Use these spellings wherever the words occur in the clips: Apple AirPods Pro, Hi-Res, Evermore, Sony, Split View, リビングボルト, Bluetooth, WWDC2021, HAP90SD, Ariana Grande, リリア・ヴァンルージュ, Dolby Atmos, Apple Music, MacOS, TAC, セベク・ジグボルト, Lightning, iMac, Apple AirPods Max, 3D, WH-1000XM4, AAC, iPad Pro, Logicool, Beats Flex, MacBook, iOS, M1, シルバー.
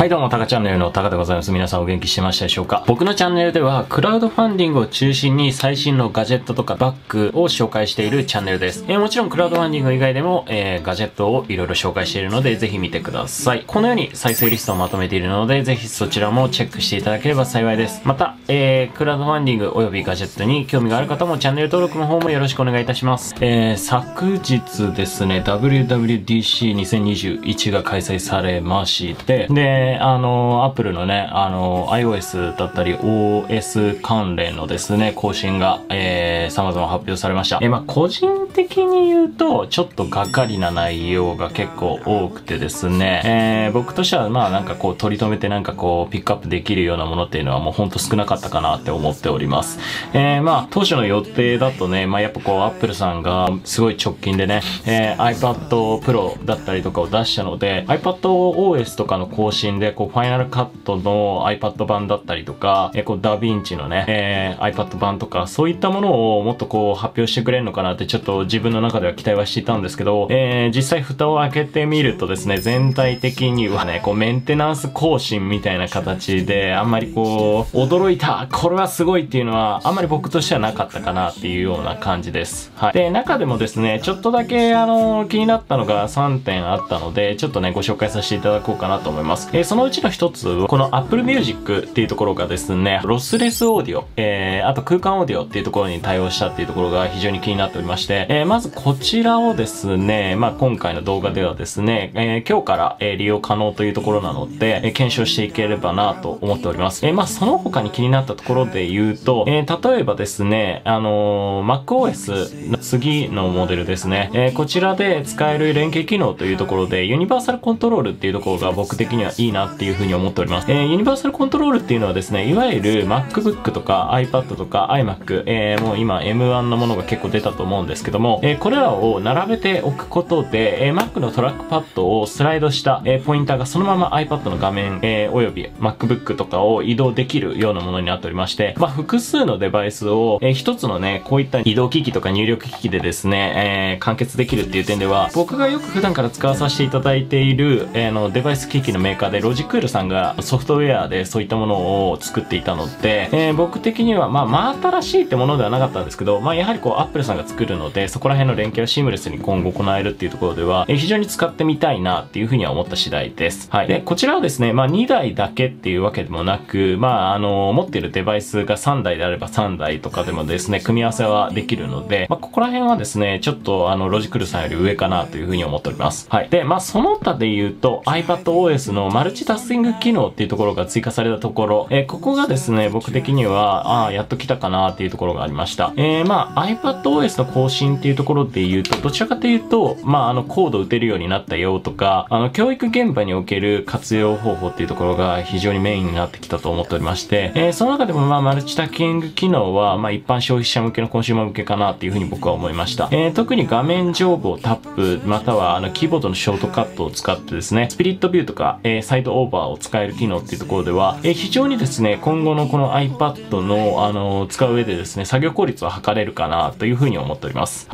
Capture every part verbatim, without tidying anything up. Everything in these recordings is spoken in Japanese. はいどうも、タカチャンネルのタカでございます。皆さんお元気してましたでしょうか？僕のチャンネルでは、クラウドファンディングを中心に最新のガジェットとかバッグを紹介しているチャンネルです。えー、もちろんクラウドファンディング以外でも、えー、ガジェットをいろいろ紹介しているので、ぜひ見てください。このように再生リストをまとめているので、ぜひそちらもチェックしていただければ幸いです。また、えー、クラウドファンディング及びガジェットに興味がある方もチャンネル登録の方もよろしくお願いいたします。えー、昨日ですね、ダブリューダブリューディーシーにせんにじゅういち が開催されまして、であの、アップルのね、あの、iOS だったり オーエス 関連のですね、更新が、えー、様々発表されました。えー、まあ、個人的に言うと、ちょっとがかりな内容が結構多くてですね、えー、僕としては、まあ、なんかこう、取り留めてなんかこう、ピックアップできるようなものっていうのはもうほんと少なかったかなって思っております。えー、まあ、当初の予定だとね、まあ、やっぱこう、アップルさんがすごい直近でね、えー、iPad Pro だったりとかを出したので、iPadOS とかの更新でこうファイナルカットの iPad 版だったりとか、えこうダヴィンチのね、えー、iPad 版とかそういったものをもっとこう発表してくれるのかなってちょっと自分の中では期待はしていたんですけど、えー、実際蓋を開けてみるとですね、全体的にはねこうメンテナンス更新みたいな形であんまりこう驚いたこれはすごいっていうのはあんまり僕としてはなかったかなっていうような感じです。はい、で中でもですねちょっとだけあの気になったのがさんてんあったのでちょっとねご紹介させていただこうかなと思います。えー、そのうちの一つは、この Apple Music っていうところがですね、ロスレスオーディオ、えー、あと空間オーディオっていうところに対応したっていうところが非常に気になっておりまして、えー、まずこちらをですね、まあ今回の動画ではですね、えー、今日から、えー、利用可能というところなので、えー、検証していければなと思っております。えー、まあその他に気になったところで言うと、えー、例えばですね、あのー、MacOS の次のモデルですね、えー、こちらで使える連携機能というところで、ユニバーサルコントロールっていうところが僕的にはいいなっていう風に思っております。えー、ユニバーサルコントロールっていうのはですね、いわゆる MacBook とか iPad とか iMac、えー、もう今 エムワン のものが結構出たと思うんですけども、えー、これらを並べておくことで、えー、Mac のトラックパッドをスライドした、えー、ポインターがそのまま iPad の画面、えー、および MacBook とかを移動できるようなものになっておりまして、まあ、複数のデバイスを、えー、一つのね、こういった移動機器とか入力機器でですね、えー、完結できるっていう点では、僕がよく普段から使わさせていただいている、えー、のデバイス機器のメーカーでロジクールさんがソフトウェアでそういったものを作っていたので、えー、僕的にはまあ真新しいってものではなかったんですけど、まあやはりこうアップルさんが作るのでそこら辺の連携をシームレスに今後行えるっていうところでは、えー、非常に使ってみたいなっていうふうには思った次第です。はい。で、こちらはですね、まあにだいだけっていうわけでもなく、まああの持っているデバイスがさんだいであればさんだいとかでもですね、組み合わせはできるので、まあここら辺はですね、ちょっとあのロジクールさんより上かなというふうに思っております。はい。で、まあその他で言うと iPadOS のマルチタスキング機能っていうところが追加されたところ、えー、ここがですね、僕的には、ああ、やっと来たかなっていうところがありました。えー、まあ、iPadOS の更新っていうところで言うと、どちらかというと、まあ、あの、コード打てるようになったよとか、あの、教育現場における活用方法っていうところが非常にメインになってきたと思っておりまして、えー、その中でも、まあ、マルチタスキング機能は、まあ、一般消費者向けのコンシューマー向けかなっていうふうに僕は思いました。えー、特に画面上部をタップ、または、あの、キーボードのショートカットを使ってですね、スピリットビューとか、えー、サイドオーバーを使える機能っていうところでは、えー、非常にですね、今後のこの iPad の、あのー、使う上でですね、作業効率を図れるかなというふうに思っております。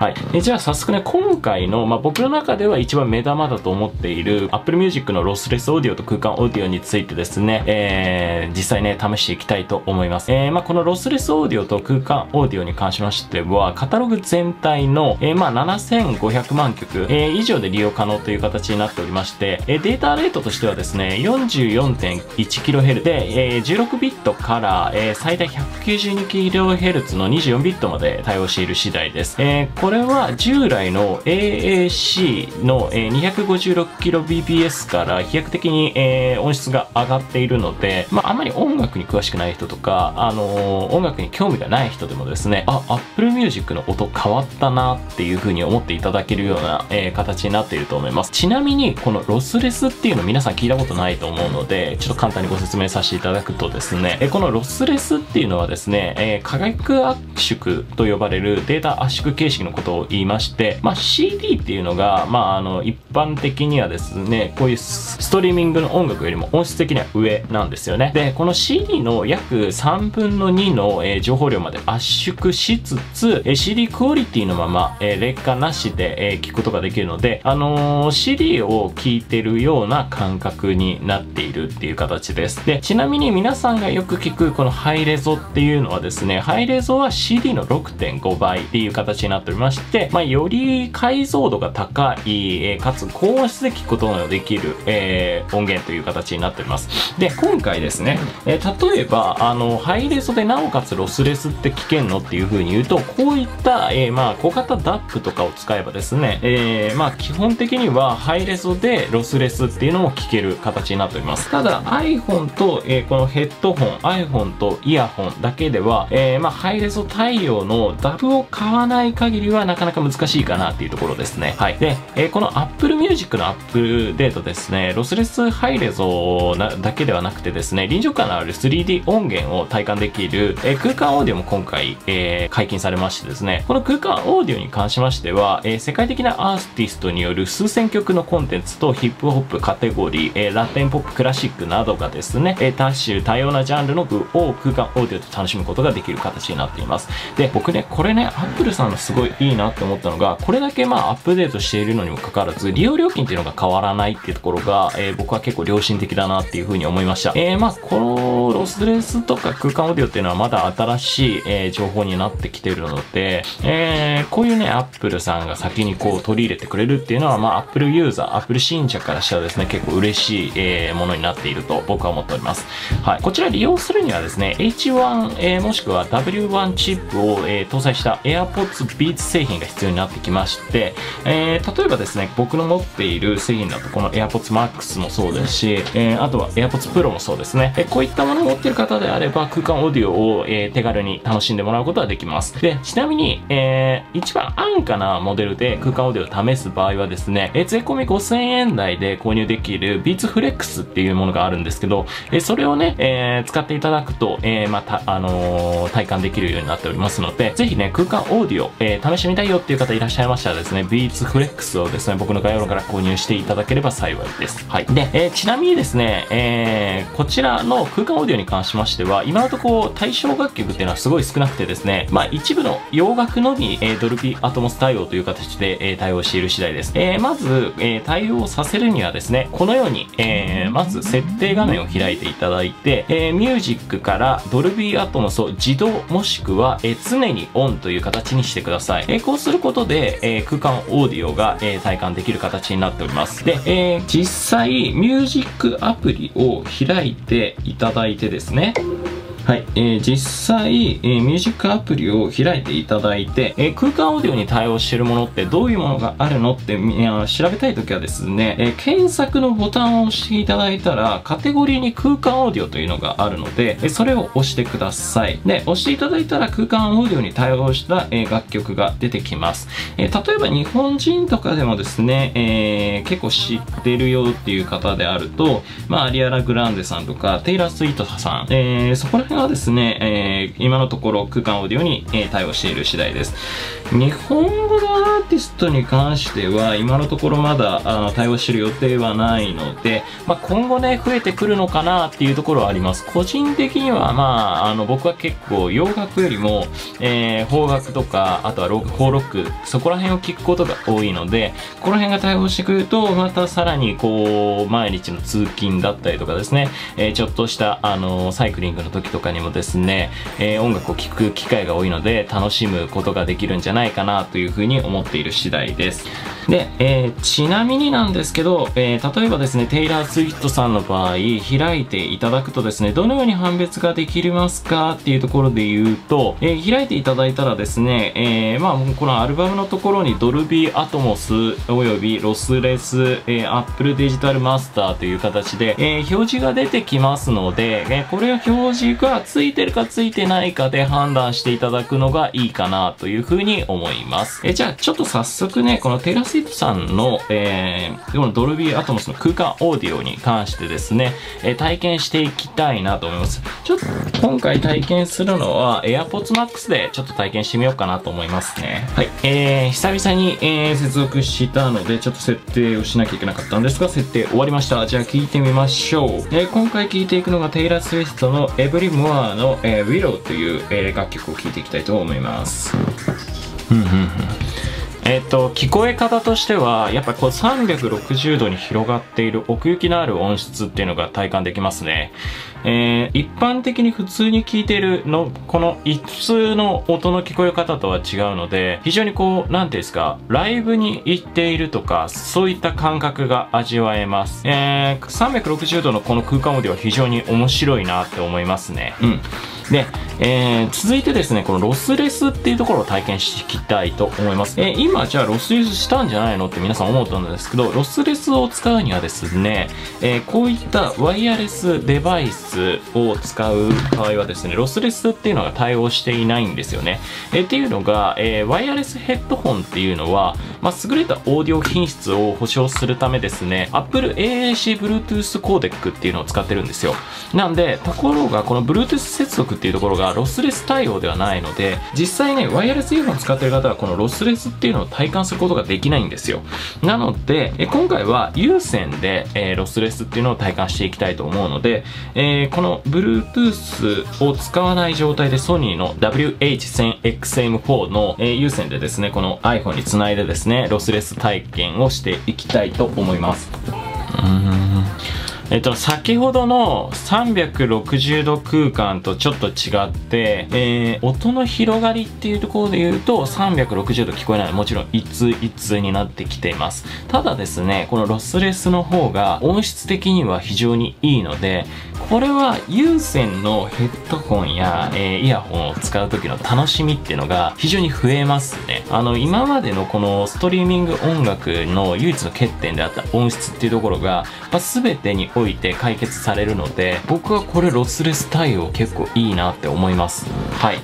はい。え、じゃあ早速ね、今回の、まあ、僕の中では一番目玉だと思っている Apple Music のロスレスオーディオと空間オーディオについてですね、えー、実際ね、試していきたいと思います。えー、まあ、このロスレスオーディオと空間オーディオに関しましては、カタログ全体の、えー、まあ、ななせんごひゃくまんきょく、えー、以上で利用可能という形になっておりまして、えー、データレートとしてはですね、よんじゅうよんてんいちキロヘルツ で、えー、じゅうろくビットから、えー、最大 ひゃくきゅうじゅうにキロヘルツ のにじゅうよんビットまで対応している次第です。えーこれは従来の エーエーシー の にひゃくごじゅうろくキロビーピーエス から飛躍的に音質が上がっているので、まあ、あまり音楽に詳しくない人とか、あのー、音楽に興味がない人でもですね、あ、Apple Music の音変わったなっていう風に思っていただけるような形になっていると思います。ちなみに、このロスレスっていうの皆さん聞いたことないと思うので、ちょっと簡単にご説明させていただくとですね、このロスレスっていうのはですね、可逆圧縮と呼ばれるデータ圧縮形式のことを言いまして、まあ、シーディー っていうのが、まあ、あの一般的にはですね、こういうストリーミングの音楽よりも音質的には上なんですよね。で、この シーディー の約さんぶんのにの、えー、情報量まで圧縮しつつ、えー、シーディー クオリティのまま、えー、劣化なしで、えー、聞くことができるので、あのー、シーディー を聴いてるような感覚になっているっていう形です。で、ちなみに皆さんがよく聞くこのハイレゾっていうのはですね、ハイレゾは シーディー の ろくてんごばいっていう形になっておりまして、まあ、より解像度が高い、えー、かつ高音質で聞くことのできる、えー、音源という形になっております。で、今回ですね、えー、例えば、あの、ハイレゾでなおかつロスレスって聞けんのっていう風に言うと、こういった、えー、まあ、小型 ダップ とかを使えばですね、えー、まあ、基本的にはハイレゾでロスレスっていうのも聞ける形になっております。ただ、iPhone と、えー、このヘッドホン、iPhone とイヤホンだけでは、えー、まあ、ハイレゾ対応の ダップ を買わない限りはなかなか難しいかなっていうところですね。はい。で、えー、この Apple Music のアップデートですね、ロスレスハイレゾだけではなくてですね、臨場感のある スリーディー 音源を体感できる、えー、空間オーディオも今回、えー、解禁されましてですね、この空間オーディオに関しましては、えー、世界的なアーティストによる数千曲のコンテンツとヒップホップカテゴリー、えー、ラテンポップクラシックなどがですね、えー、多種多様なジャンルの具を空間オーディオと楽しむことができる形になっています。で、僕ね、これね、Apple さんのすごいいいなって思ったのが、これだけまあアップデートしているのにもかかわらず、利用料金っていうのが変わらないっていうところが、えー、僕は結構良心的だなっていうふうに思いました。えー、まあ、このロスレスとか空間オーディオっていうのはまだ新しい、えー、情報になってきてるので、えー、こういうね、Apple さんが先にこう取り入れてくれるっていうのは、まあ、Apple ユーザー、Apple 信者からしたらですね、結構嬉しい、えー、ものになっていると僕は思っております。はい。こちら利用するにはですね、エイチワン、えー、もしくは ダブリューワン チップを、えー、搭載した AirPods Beats 製品が必要になってきまして、えー、例えばですね、僕の持っている製品だと、この AirPods Max もそうですし、えー、あとは AirPods Pro もそうですね。えー、こういったものを持っている方であれば、空間オーディオを、えー、手軽に楽しんでもらうことができます。で、ちなみに、えー、一番安価なモデルで空間オーディオを試す場合はですね、えー、税込みごせんえんだいで購入できる Beats Flex っていうものがあるんですけど、えー、それをね、えー、使っていただくと、えー、また、あのー、体感できるようになっておりますので、ぜひね、空間オーディオ、えー、試してみたいよっていう方いらっしゃいましたらですね、Beats Flex をですね、僕の概要欄から購入していただければ幸いです。はい。で、えー、ちなみにですね、えー、こちらの空間オーディオに関しましては、今のところ対象楽曲っていうのはすごい少なくてですね、まあ一部の洋楽のみ、えー、ドルビーアトモス対応という形で、えー、対応している次第です。えー、まず、えー、対応させるにはですね、このように、えー、まず設定画面を開いていただいて、えー、ミュージックからドルビーアトモスを自動もしくは、えー、常にオンという形にしてください。えー、こうすることで、えー、空間オーディオが、えー、体感できる形になっております。で、えー、実際ミュージックアプリを開いていただいてですね、はい、えー、実際、えー、ミュージックアプリを開いていただいて、えー、空間オーディオに対応しているものってどういうものがあるのって、えー、調べたいときはですね、えー、検索のボタンを押していただいたら、カテゴリーに空間オーディオというのがあるので、えー、それを押してください。で、押していただいたら空間オーディオに対応した、えー、楽曲が出てきます。えー、例えば日本人とかでもですね、えー、結構知ってるよっていう方であると、まあ、アリアナ・グランデさんとか、テイラー・スウィートさん、えー、そこら辺はですね、えー、今のところ空間オーディオに、えー、対応している次第です。日本語のアーティストに関しては今のところまだあの対応している予定はないので、まあ、今後ね増えてくるのかなっていうところはあります。個人的にはまああの僕は結構洋楽よりも、えー、邦楽とかあとはロック、邦ロックそこら辺を聞くことが多いので、この辺が対応してくるとまたさらにこう毎日の通勤だったりとかですね、えー、ちょっとしたあのサイクリングの時とかとかにもですね、えー、音楽を聴く機会が多いので楽しむことができるんじゃないかなというふうに思っている次第です。で、えー、ちなみになんですけど、えー、例えばですね、テイラー・スウィフトさんの場合、開いていただくとですね、どのように判別ができますかっていうところで言うと、えー、開いていただいたらですね、えー、まあ、このアルバムのところにドルビー・アトモスおよびロスレス、えー、Apple デジタルマスターという形で、えー、表示が出てきますので、えー、これを表示ががついてるかついてないかで判断していただくのがいいかなというふうに思います。えじゃあちょっと早速ね、このテラスイートさんの、えー、このドルビーアトモスの空間オーディオに関してですね、えー、体験していきたいなと思います。ちょっと今回体験するのは AirPods Max でちょっと体験してみようかなと思いますね。はい。えー、久々に、えー、接続したのでちょっと設定をしなきゃいけなかったんですが、設定終わりました。じゃあ聞いてみましょう。えー、今回聞いていくのがテイラー・スウィフトのエブリモアの、えー、Willow という、えー、楽曲を聴いていきたいと思います。えっと、聞こえ方としては、やっぱこうさんびゃくろくじゅうどに広がっている奥行きのある音質っていうのが体感できますね。えー、一般的に普通に聞いてるの、この普通の音の聞こえ方とは違うので、非常にこう、なんていうんですか、ライブに行っているとか、そういった感覚が味わえます。えー、さんびゃくろくじゅうどのこの空間音では非常に面白いなって思いますね。うん。で、えー、続いてですね、このロスレスっていうところを体験していきたいと思います。えー、今、じゃあロスレスしたんじゃないのって皆さん思ったんですけど、ロスレスを使うにはですね、えー、こういったワイヤレスデバイスを使う場合はですね、ロスレスっていうのが対応していないんですよね。えー、っていうのが、えー、ワイヤレスヘッドホンっていうのは、まあ、優れたオーディオ品質を保証するためですね、Apple エーエーシー Bluetooth コーデックっていうのを使ってるんですよ。なんで、ところがこの Bluetooth 接続っていうところがロスレス対応ではないので、実際ね、ワイヤレスイヤホン使ってる方はこのロスレスっていうのを体感することができないんですよ。なので、え今回は有線で、えー、ロスレスっていうのを体感していきたいと思うので、えー、この Bluetooth を使わない状態でソニーの ダブリューエイチせんエックスエムフォー の、えー、有線でですね、この iPhone につないでですね、ロスレス体験をしていきたいと思います。うーんえっと、先ほどのさんびゃくろくじゅうど空間とちょっと違って、えー、音の広がりっていうところで言うと、さんびゃくろくじゅうど聞こえないので、もちろん一通一通になってきています。ただですね、このロスレスの方が音質的には非常にいいので、これは有線のヘッドホンや、えー、イヤホンを使う時の楽しみっていうのが非常に増えますね。あの、今までのこのストリーミング音楽の唯一の欠点であった音質っていうところが、まあ、全てにおいて解決されるので、僕はこれロスレス対応結構いいなって思います。はい。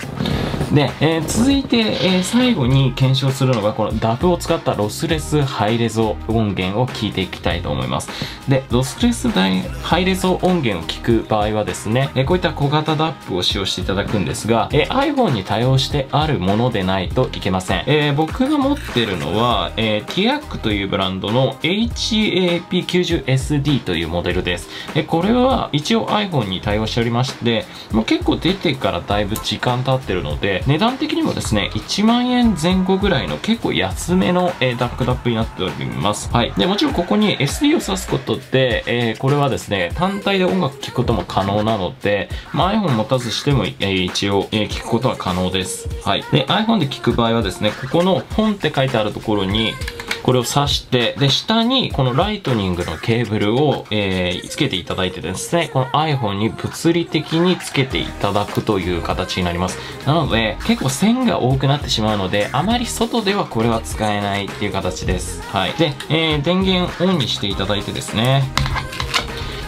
で、えー、続いて、えー、最後に検証するのがこの ダプ を使ったロスレスハイレゾ音源を聞いていきたいと思います。で、ロスレスハイレゾ音源を聞く場合はですね、えー、こういった小型 ダプ を使用していただくんですが、えー、iPhone に対応してあるものでないといけません。えー、僕が持ってるのは、えー、ティーエーシー というブランドの エイチエーピーきゅうじゅうエスディー というモデルです。えー、これは一応 iPhone に対応しておりまして、もう結構出てからだいぶ時間経ってるので、値段的にもですね、いちまんえんぜん後ぐらいの結構安めの、えー、ダックダップになっております。はい。で、もちろんここに エスディー を挿すことで、えー、これはですね、単体で音楽聴くことも可能なので、まあ、iPhone 持たずしても、えー、一応、えー、聴くことは可能です。はい。で、iPhone で聴く場合はですね、ここの本って書いてあるところに、これを挿して、で、下にこのライトニングのケーブルを、えー、つけていただいてですね、この iPhone に物理的につけていただくという形になります。なので、結構線が多くなってしまうので、あまり外ではこれは使えないっていう形です。はい。で、えー、電源オンにしていただいてですね、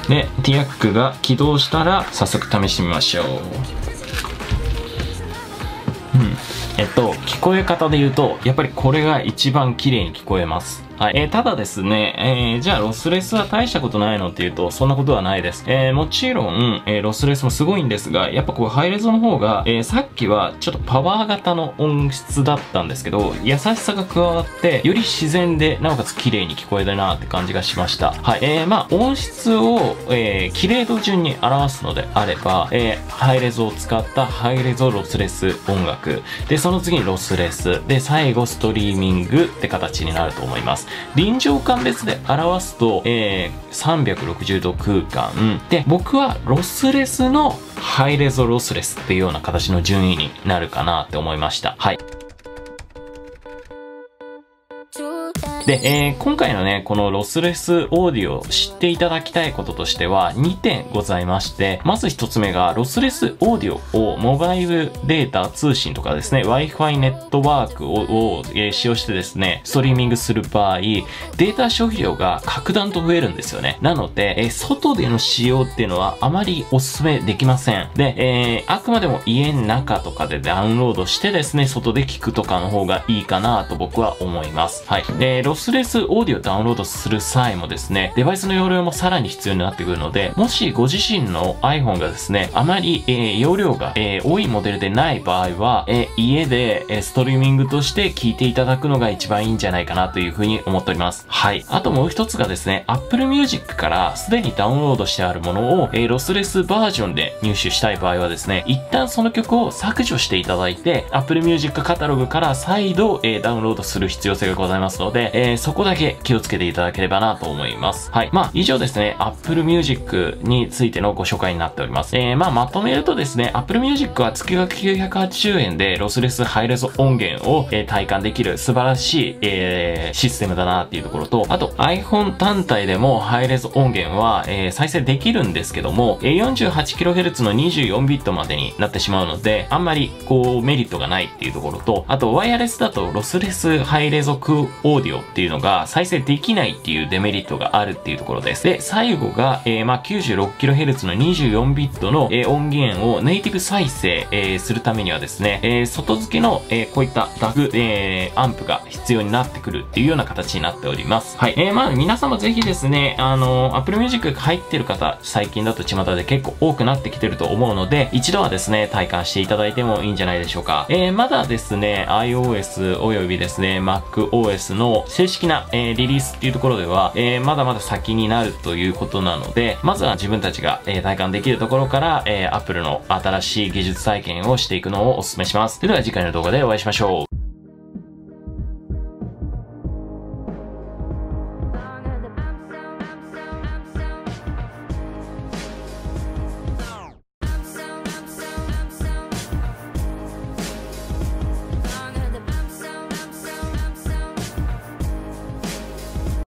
で、ティーエーシー が起動したら、早速試してみましょう。うん。えっと、聞こえ方で言うと、やっぱりこれが一番綺麗に聞こえます。はい。えー、ただですね、えー、じゃあロスレスは大したことないのっていうと、そんなことはないです。えー、もちろん、えー、ロスレスもすごいんですが、やっぱこうハイレゾの方が、えー、さっきはちょっとパワー型の音質だったんですけど、優しさが加わって、より自然で、なおかつ綺麗に聞こえるなーって感じがしました。はい。えー、まあ、音質を、えー、綺麗度順に表すのであれば、えー、ハイレゾを使ったハイレゾロスレス音楽。で、その次にロスレス。で、最後ストリーミングって形になると思います。臨場感別で表すと、えー、さんびゃくろくじゅうど空間で、僕はロスレスのハイレゾロスレスっていうような形の順位になるかなって思いました。はい。で、えー、今回のね、このロスレスオーディオを知っていただきたいこととしてはにてんございまして、まずひとつめがロスレスオーディオをモバイルデータ通信とかですね、Wi-Fi ネットワークを、えー、使用してですね、ストリーミングする場合、データ消費量が格段と増えるんですよね。なので、えー、外での使用っていうのはあまりお勧めできません。で、えー、あくまでも家の中とかでダウンロードしてですね、外で聞くとかの方がいいかなと僕は思います。はい。で、ロスレスオーディオをダウンロードする際もですね、デバイスの容量もさらに必要になってくるので、もしご自身の iPhone がですね、あまり、えー、容量が、えー、多いモデルでない場合は、えー、家で、えー、ストリーミングとして聞いていただくのが一番いいんじゃないかなというふうに思っております。はい。あともう一つがですね、Apple Music からすでにダウンロードしてあるものを、えー、ロスレスバージョンで入手したい場合はですね、一旦その曲を削除していただいて、Apple Music カタログから再度、えー、ダウンロードする必要性がございますので、えー、そこだけ気をつけていただければなと思います。はい。まあ、以上ですね、Apple Music についてのご紹介になっております。えー、まあ、まとめるとですね、Apple Music は月額きゅうひゃくはちじゅうえんでロスレスハイレゾ音源を、えー、体感できる素晴らしい、えー、システムだなっていうところと、あと iPhone 単体でもハイレゾ音源は、えー、再生できるんですけども、よんじゅうはちキロヘルツ のにじゅうよんビットまでになってしまうので、あんまりこうメリットがないっていうところと、あとワイヤレスだとロスレスハイレゾクオーディオっていうのが再生できないっていうデメリットがあるっていうところです。で、最後が、えー、まあ きゅうじゅうろくキロヘルツ のにじゅうよんビットの、えー、音源をネイティブ再生、えー、するためにはですね、えー、外付けの、えー、こういったダグ、えー、アンプが必要になってくるっていうような形になっております。はい。えー、まあ皆様ぜひですね、あのー、Apple Music 入ってる方、最近だと巷で結構多くなってきてると思うので、一度はですね、体感していただいてもいいんじゃないでしょうか。えー、まだですね、iOS およびですね、MacOS の正式な、えー、リリースっていうところでは、えー、まだまだ先になるということなので、まずは自分たちが、えー、体感できるところから、えー、Apple の新しい技術体験をしていくのをお勧めします。それでは次回の動画でお会いしましょう。